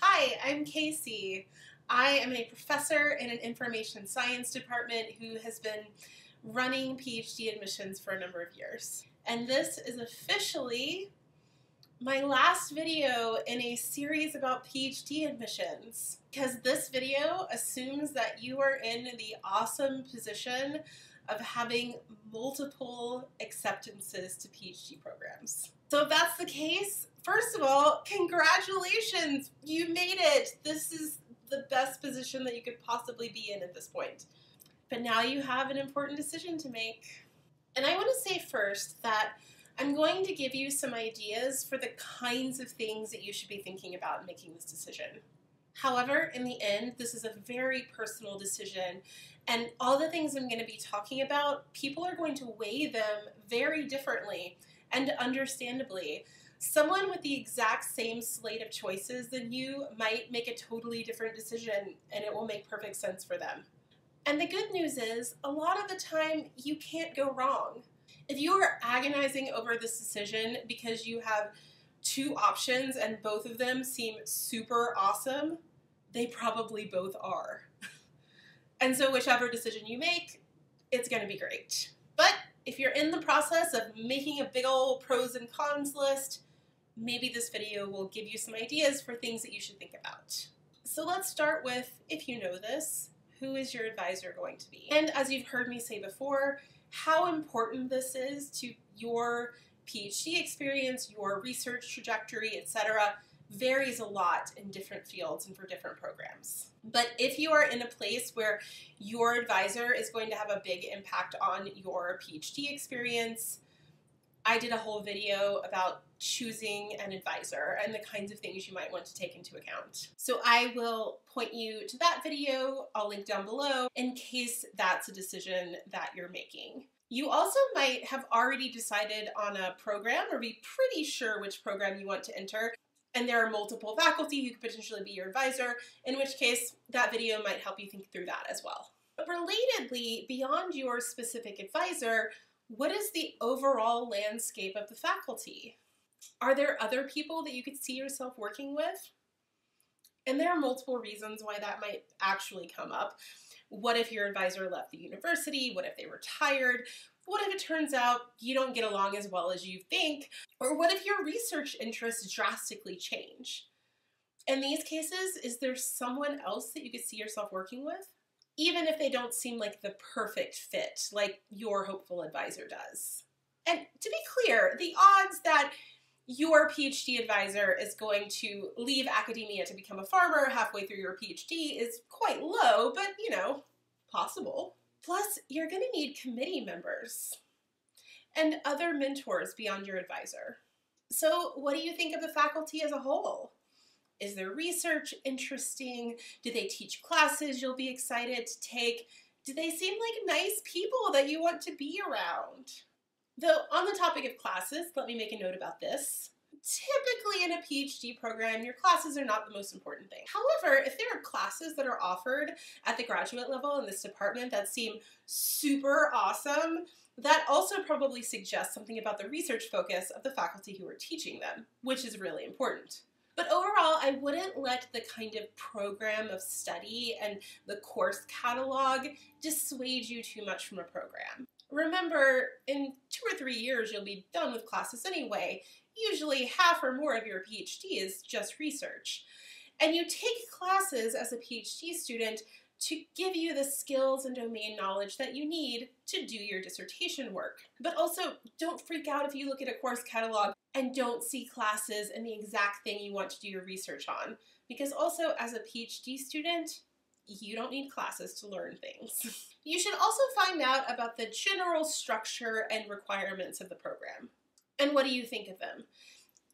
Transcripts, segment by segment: Hi, I'm Casey. I am a professor in an information science department who has been running PhD admissions for a number of years. And this is officially my last video in a series about PhD admissions, because this video assumes that you are in the awesome position of having multiple acceptances to PhD programs. So if that's the case, first of all, congratulations, you made it. This is the best position that you could possibly be in at this point. But now you have an important decision to make. And I want to say first that I'm going to give you some ideas for the kinds of things that you should be thinking about in making this decision. However, in the end, this is a very personal decision, and all the things I'm going to be talking about, people are going to weigh them very differently and understandably. Someone with the exact same slate of choices than you might make a totally different decision, and it will make perfect sense for them. And the good news is, a lot of the time, you can't go wrong. If you are agonizing over this decision because you have two options and both of them seem super awesome, they probably both are. And so whichever decision you make, it's going to be great. But if you're in the process of making a big old pros and cons list, maybe this video will give you some ideas for things that you should think about. So let's start with, if you know this, who is your advisor going to be? And as you've heard me say before, how important this is to your PhD experience, your research trajectory, etc., varies a lot in different fields and for different programs. But if you are in a place where your advisor is going to have a big impact on your PhD experience, I did a whole video about choosing an advisor and the kinds of things you might want to take into account. So I will point you to that video, I'll link down below, in case that's a decision that you're making. You also might have already decided on a program or be pretty sure which program you want to enter, and there are multiple faculty who could potentially be your advisor, in which case that video might help you think through that as well. But relatedly, beyond your specific advisor, what is the overall landscape of the faculty? Are there other people that you could see yourself working with? And there are multiple reasons why that might actually come up. What if your advisor left the university? What if they retired? What if it turns out you don't get along as well as you think? Or what if your research interests drastically change? In these cases, is there someone else that you could see yourself working with? Even if they don't seem like the perfect fit, like your hopeful advisor does. And to be clear, the odds that your PhD advisor is going to leave academia to become a farmer halfway through your PhD is quite low, but, you know, possible. Plus, you're going to need committee members and other mentors beyond your advisor. So what do you think of the faculty as a whole? Is their research interesting? Do they teach classes you'll be excited to take? Do they seem like nice people that you want to be around? Though on the topic of classes, let me make a note about this. Typically in a PhD program, your classes are not the most important thing. However, if there are classes that are offered at the graduate level in this department that seem super awesome, that also probably suggests something about the research focus of the faculty who are teaching them, which is really important. But overall, I wouldn't let the kind of program of study and the course catalog dissuade you too much from a program. Remember, in 2 or 3 years, you'll be done with classes anyway. Usually half or more of your PhD is just research. And you take classes as a PhD student to give you the skills and domain knowledge that you need to do your dissertation work. But also, don't freak out if you look at a course catalog and don't see classes and the exact thing you want to do your research on. Because also, as a PhD student, you don't need classes to learn things. You should also find out about the general structure and requirements of the program. And what do you think of them?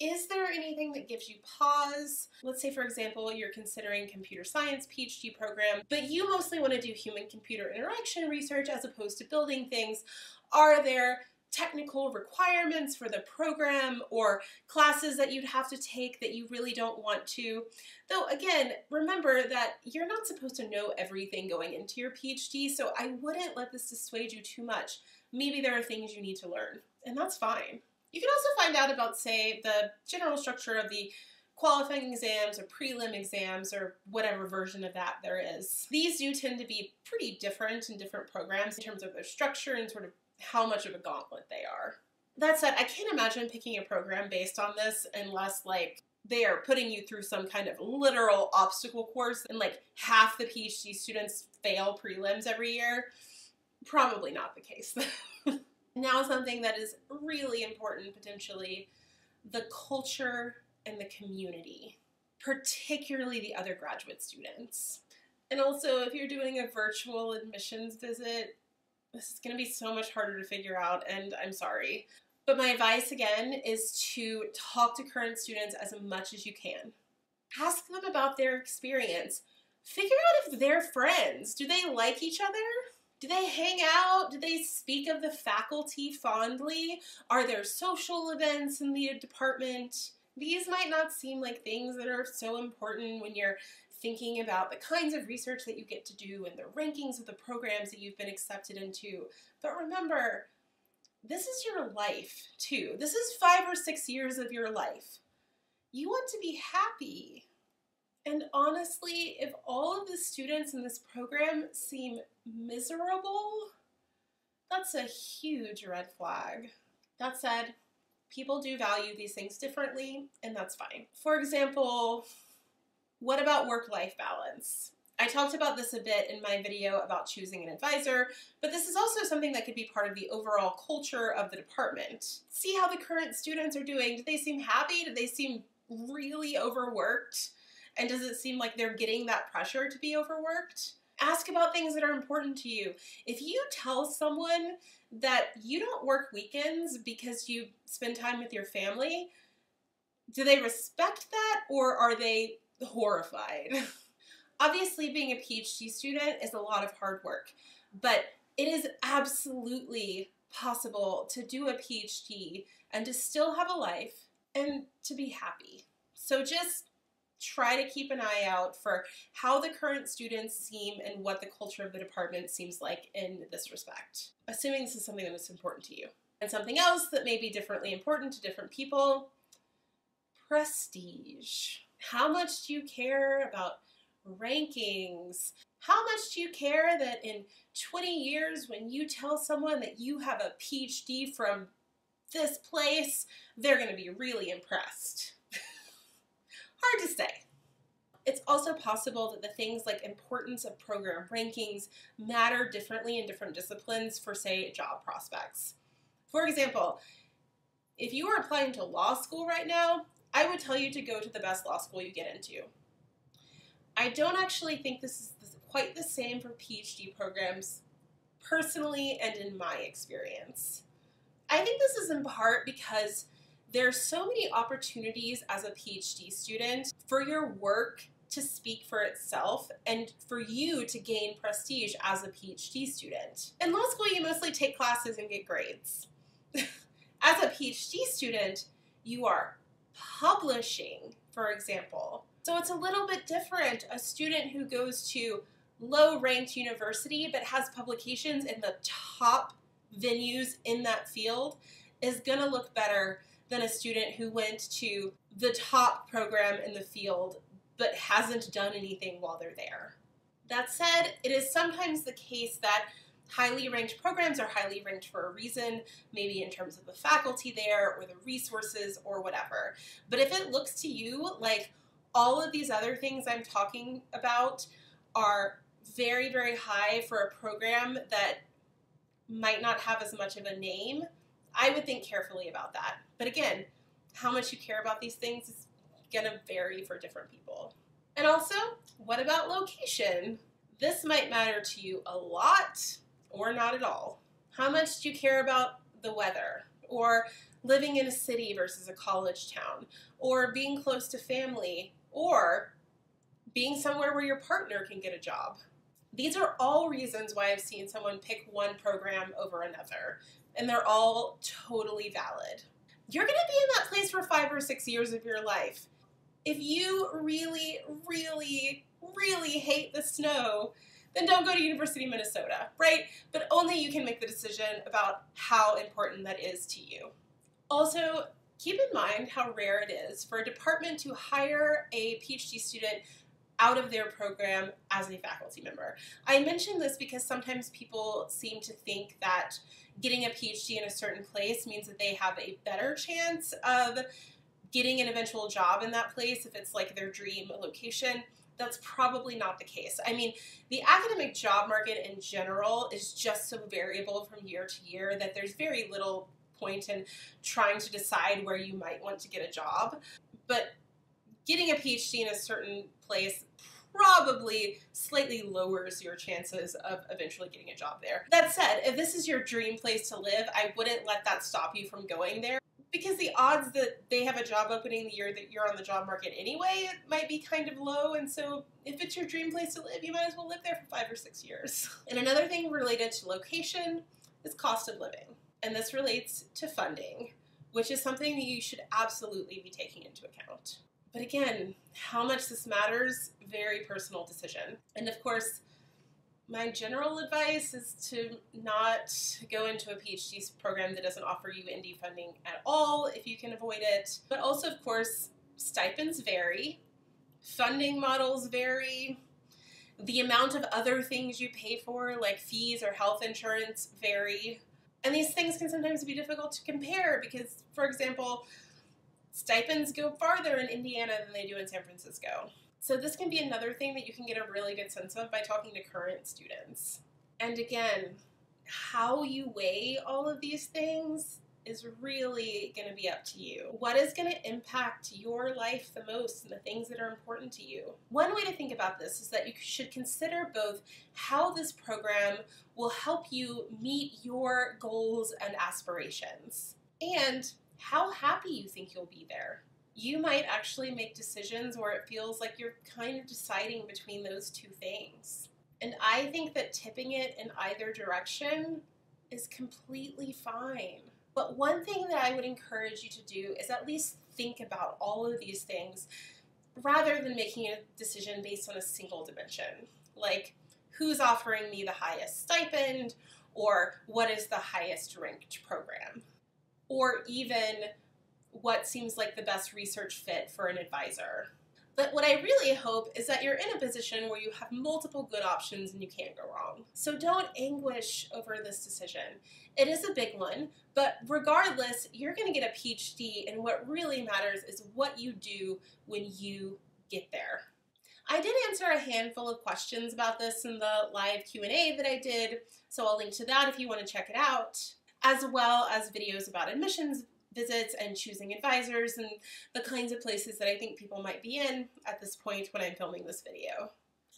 Is there anything that gives you pause? Let's say, for example, you're considering computer science PhD program, but you mostly want to do human-computer interaction research as opposed to building things. Are there technical requirements for the program or classes that you'd have to take that you really don't want to? Though again, remember that you're not supposed to know everything going into your PhD, so I wouldn't let this dissuade you too much. Maybe there are things you need to learn, and that's fine. You can also find out about, say, the general structure of the qualifying exams or prelim exams or whatever version of that there is. These do tend to be pretty different in different programs in terms of their structure and sort of how much of a gauntlet they are. That said, I can't imagine picking a program based on this unless, like, they are putting you through some kind of literal obstacle course and, like, half the PhD students fail prelims every year. Probably not the case, though. Now something that is really important, potentially, the culture and the community, particularly the other graduate students. And also, if you're doing a virtual admissions visit, this is going to be so much harder to figure out, and I'm sorry. But my advice, again, is to talk to current students as much as you can. Ask them about their experience. Figure out if they're friends. Do they like each other? Do they hang out? Do they speak of the faculty fondly? Are there social events in the department? These might not seem like things that are so important when you're thinking about the kinds of research that you get to do and the rankings of the programs that you've been accepted into. But remember, this is your life too. This is 5 or 6 years of your life. You want to be happy. And honestly, if all of the students in this program seem miserable, that's a huge red flag. That said, people do value these things differently, and that's fine. For example, what about work-life balance? I talked about this a bit in my video about choosing an advisor, but this is also something that could be part of the overall culture of the department. See how the current students are doing. Do they seem happy? Do they seem really overworked? And does it seem like they're getting that pressure to be overworked? Ask about things that are important to you. If you tell someone that you don't work weekends because you spend time with your family, do they respect that, or are they horrified? Obviously, being a PhD student is a lot of hard work, but it is absolutely possible to do a PhD and to still have a life and to be happy. So just try to keep an eye out for how the current students seem and what the culture of the department seems like in this respect, assuming this is something that is important to you. And something else that may be differently important to different people, prestige. How much do you care about rankings? How much do you care that in 20 years when you tell someone that you have a PhD from this place, they're going to be really impressed? Hard to say. It's also possible that the things like importance of program rankings matter differently in different disciplines for, say, job prospects. For example, if you are applying to law school right now, I would tell you to go to the best law school you get into. I don't actually think this is quite the same for PhD programs personally and in my experience. I think this is in part because there are so many opportunities as a PhD student for your work to speak for itself and for you to gain prestige as a PhD student. In law school, you mostly take classes and get grades. As a PhD student, you are publishing, for example. So it's a little bit different. A student who goes to low-ranked university but has publications in the top venues in that field is going to look better than a student who went to the top program in the field but hasn't done anything while they're there. That said, it is sometimes the case that highly ranked programs are highly ranked for a reason, maybe in terms of the faculty there or the resources or whatever. But if it looks to you like all of these other things I'm talking about are very, very high for a program that might not have as much of a name, I would think carefully about that. But again, how much you care about these things is going to vary for different people. And also, what about location? This might matter to you a lot or not at all. How much do you care about the weather, or living in a city versus a college town, or being close to family, or being somewhere where your partner can get a job? These are all reasons why I've seen someone pick one program over another, and they're all totally valid. You're going to be in that place for 5 or 6 years of your life. If you really, really, really hate the snow, then don't go to University of Minnesota, right? But only you can make the decision about how important that is to you. Also, Keep in mind how rare it is for a department to hire a PhD student out of their program as a faculty member. I mention this because sometimes people seem to think that getting a PhD in a certain place means that they have a better chance of getting an eventual job in that place if it's like their dream location. That's probably not the case. I mean, the academic job market in general is just so variable from year to year that there's very little point in trying to decide where you might want to get a job. But getting a PhD in a certain place probably slightly lowers your chances of eventually getting a job there. That said, if this is your dream place to live, I wouldn't let that stop you from going there, because the odds that they have a job opening the year that you're on the job market anyway might be kind of low, and so if it's your dream place to live, you might as well live there for 5 or 6 years. And another thing related to location is cost of living, and this relates to funding, which is something that you should absolutely be taking into account. But again, how much this matters, very personal decision. And of course, my general advice is to not go into a PhD program that doesn't offer you ND funding at all if you can avoid it. But also, of course, stipends vary, funding models vary, the amount of other things you pay for, like fees or health insurance, vary. And these things can sometimes be difficult to compare because, for example, stipends go farther in Indiana than they do in San Francisco. So this can be another thing that you can get a really good sense of by talking to current students. And again, how you weigh all of these things is really going to be up to you. What is going to impact your life the most and the things that are important to you? One way to think about this is that you should consider both how this program will help you meet your goals and aspirations, and how happy you think you'll be there. You might actually make decisions where it feels like you're kind of deciding between those two things. And I think that tipping it in either direction is completely fine. But one thing that I would encourage you to do is at least think about all of these things rather than making a decision based on a single dimension. Like, who's offering me the highest stipend, or what is the highest ranked program? Or even what seems like the best research fit for an advisor. But what I really hope is that you're in a position where you have multiple good options and you can't go wrong. So don't anguish over this decision. It is a big one, but regardless, you're going to get a PhD, and what really matters is what you do when you get there. I did answer a handful of questions about this in the live Q&A that I did, so I'll link to that if you want to check it out, as well as videos about admissions visits and choosing advisors and the kinds of places that I think people might be in at this point when I'm filming this video.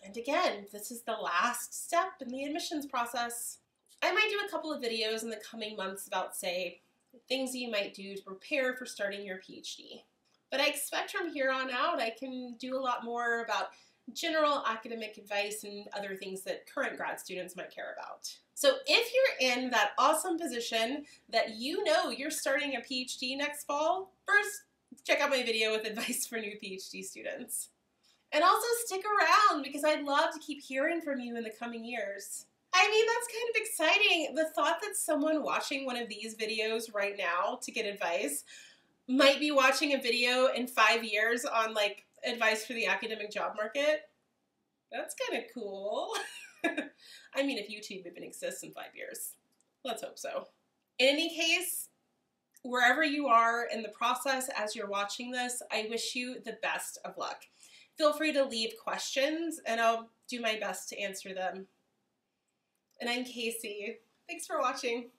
And again, this is the last step in the admissions process. I might do a couple of videos in the coming months about, say, things you might do to prepare for starting your PhD. But I expect from here on out I can do a lot more about general academic advice and other things that current grad students might care about. So if you're in that awesome position that you know you're starting a PhD next fall, first check out my video with advice for new PhD students. And also stick around, because I'd love to keep hearing from you in the coming years. I mean, that's kind of exciting. The thought that someone watching one of these videos right now to get advice might be watching a video in 5 years on, like, advice for the academic job market. That's kind of cool. I mean, if YouTube even exists in 5 years, let's hope so. In any case, wherever you are in the process as you're watching this, I wish you the best of luck. Feel free to leave questions, and I'll do my best to answer them. And I'm Casey. Thanks for watching.